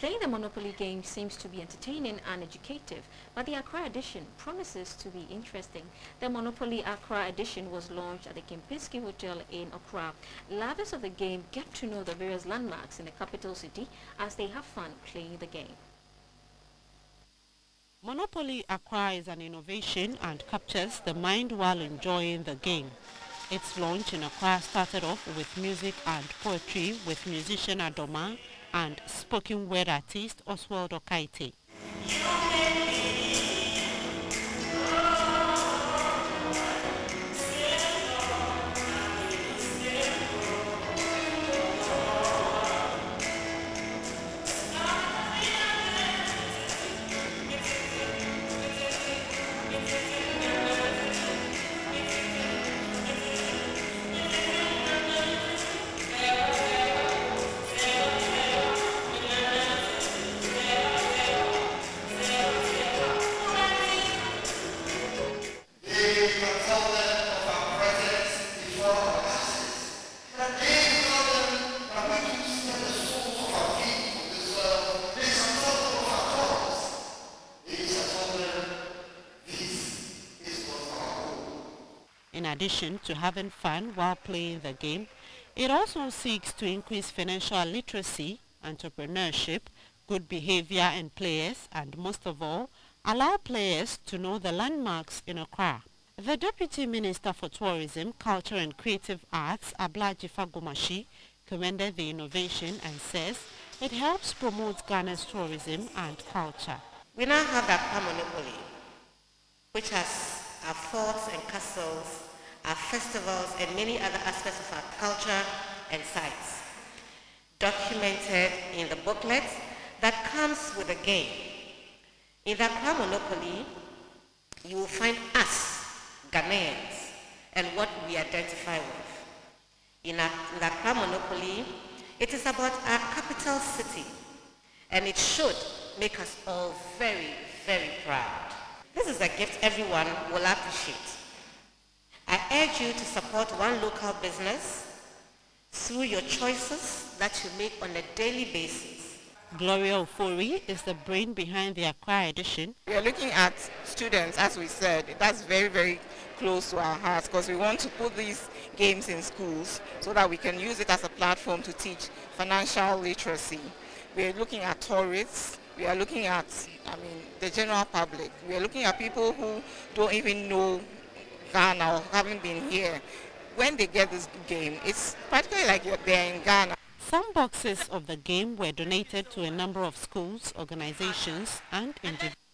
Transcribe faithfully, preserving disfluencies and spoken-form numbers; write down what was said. Playing the Monopoly game seems to be entertaining and educative, but the Accra Edition promises to be interesting. The Monopoly Accra Edition was launched at the Kempinski Hotel in Accra. Lovers of the game get to know the various landmarks in the capital city as they have fun playing the game. Monopoly Accra is an innovation and captures the mind while enjoying the game. Its launch in Accra started off with music and poetry with musician Adoma and spoken word artist Oswald Okaite. In addition to having fun while playing the game, it also seeks to increase financial literacy, entrepreneurship, good behavior in players, and most of all, allow players to know the landmarks in Accra. The Deputy Minister for Tourism, Culture and Creative Arts, Abla Jifagumashi, commended the innovation and says it helps promote Ghana's tourism and culture. We now have Accra Monopoly, which has our forts and castles, our festivals and many other aspects of our culture and sites, documented in the booklet that comes with the game. In the Accra Monopoly, you will find us, Ghanaians, and what we identify with. In the Accra Monopoly, it is about our capital city, and it should make us all very, very proud. This is a gift everyone will appreciate. I urge you to support one local business through your choices that you make on a daily basis. Gloria Ufuri is the brain behind the Accra Edition. We are looking at students, as we said. That's very, very close to our hearts because we want to put these games in schools so that we can use it as a platform to teach financial literacy. We are looking at tourists. We are looking at, I mean, the general public. We are looking at people who don't even know Ghana or haven't been here. When they get this game, it's practically like you're there in Ghana. Some boxes of the game were donated to a number of schools, organizations, and individuals.